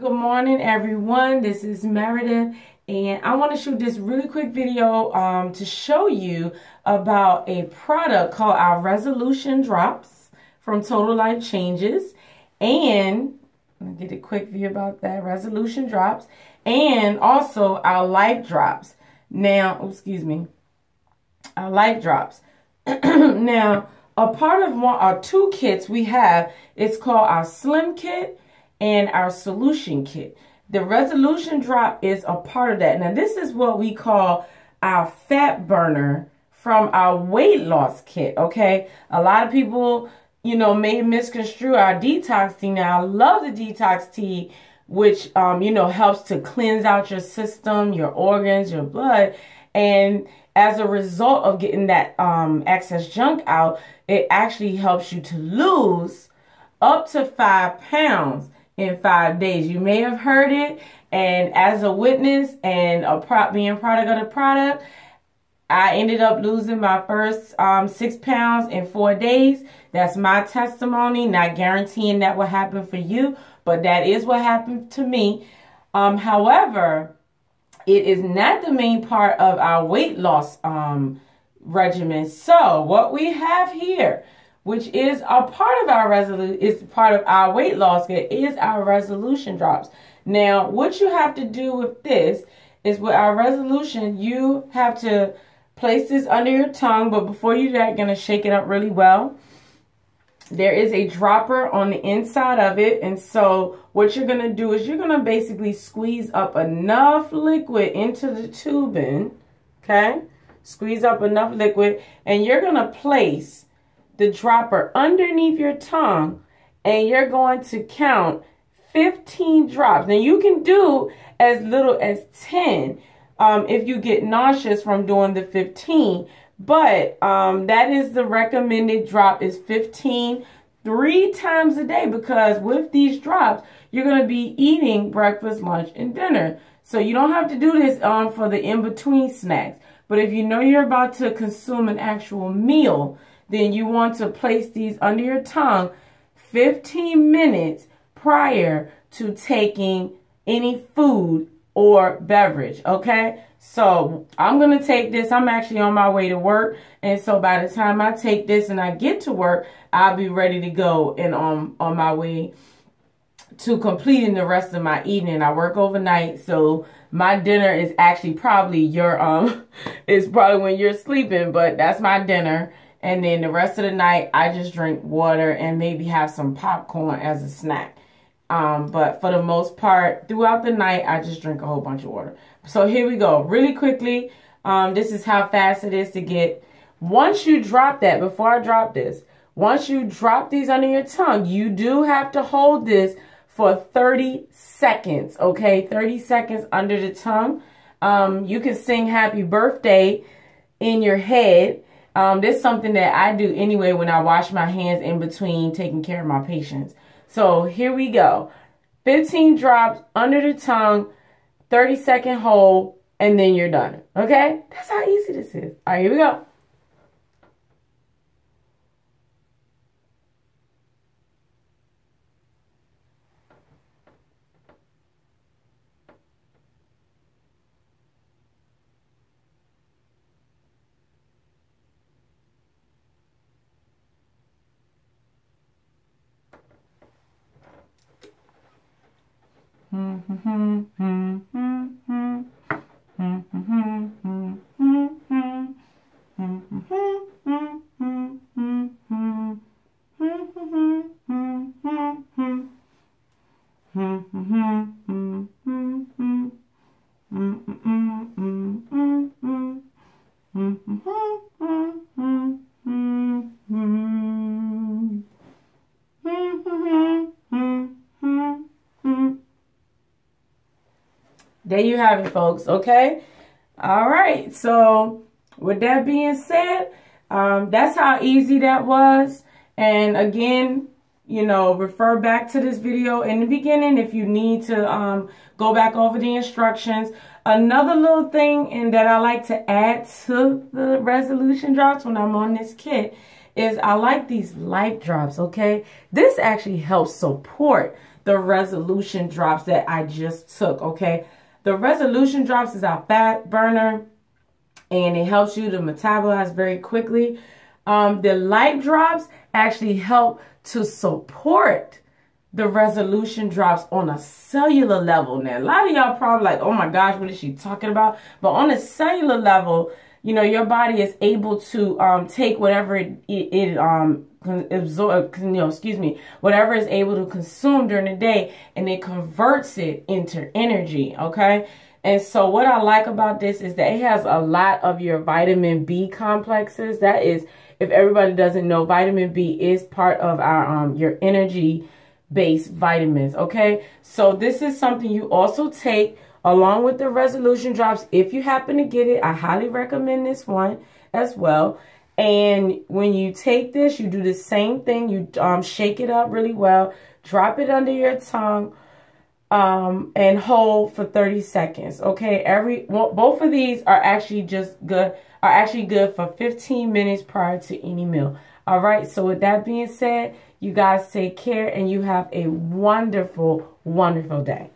Good morning, everyone. This is Meredith, and I want to shoot this really quick video to show you about a product called our Resolution Drops from Total Life Changes. And I'm gonna get a quick view about that Resolution Drops, and also our Life Drops. Now, our Life Drops. Now, a part of two kits we have. It's called our Slim Kit and our Solution Kit. The Resolution Drop is a part of that. Now, this is what we call our fat burner from our weight loss kit, okay? A lot of people, you know, may misconstrue our detox tea. Now, I love the detox tea, which, you know, helps to cleanse out your system, your organs, your blood. And as a result of getting that excess junk out, it actually helps you to lose up to 5 pounds in 5 days. You may have heard it, and as a witness and a being product of the product, I ended up losing my first 6 pounds in 4 days. That's my testimony, not guaranteeing that will happen for you, but that is what happened to me. However, it is not the main part of our weight loss regimen. So what we have here, which is a part of our weight loss kit, is our Resolution Drops. Now, what you have to do with this is, with our resolution, you have to place this under your tongue, but before you do that, you're gonna shake it up really well. There is a dropper on the inside of it, and so what you're gonna do is you're gonna basically squeeze up enough liquid into the tubing, okay? Squeeze up enough liquid, and you're gonna place the dropper underneath your tongue, and you're going to count 15 drops. Now, you can do as little as 10 if you get nauseous from doing the 15, but that is the recommended drop, is 15, 3 times a day, because with these drops, you're going to be eating breakfast, lunch, and dinner. So you don't have to do this for the in-between snacks, but if you know you're about to consume an actual meal, then you want to place these under your tongue 15 minutes prior to taking any food or beverage, okay? So I'm going to take this. I'm actually on my way to work, and so by the time I take this and I get to work, I'll be ready to go and on my way to completing the rest of my evening. I work overnight, so my dinner is actually probably your it's probably when you're sleeping, but that's my dinner. And then the rest of the night, I just drink water and maybe have some popcorn as a snack. But for the most part, throughout the night, I just drink a whole bunch of water. So here we go. Really quickly, this is how fast it is to get. Once you drop that, before I drop this, once you drop these under your tongue, you do have to hold this for 30 seconds, okay? 30 seconds under the tongue. You can sing happy birthday in your head. This is something that I do anyway when I wash my hands in between taking care of my patients. So here we go. 15 drops under the tongue, 30-second hold, and then you're done. Okay? That's how easy this is. All right, here we go. There you have it, folks, okay? All right, so with that being said, that's how easy that was. And again, you know, refer back to this video in the beginning if you need to go back over the instructions. Another little thing that I like to add to the Resolution Drops when I'm on this kit is I like these Life Drops, okay? This actually helps support the resolution drops that I just took, okay? The resolution drops is our fat burner, and it helps you to metabolize very quickly. The light drops actually help to support the resolution drops on a cellular level. Now, a lot of y'all probably like, oh my gosh, what is she talking about? But on a cellular level, you know, your body is able to take whatever whatever is able to consume during the day, and it converts it into energy, okay? And so what I like about this is that it has a lot of your vitamin B complexes. That is, if everybody doesn't know, vitamin B is part of our your energy-based vitamins, okay? So this is something you also take along with the resolution drops. If you happen to get it, I highly recommend this one as well. And when you take this, you do the same thing. You shake it up really well, drop it under your tongue, and hold for 30 seconds. Okay, both of these are actually good for 15 minutes prior to any meal. All right, so with that being said, you guys take care and you have a wonderful, wonderful day.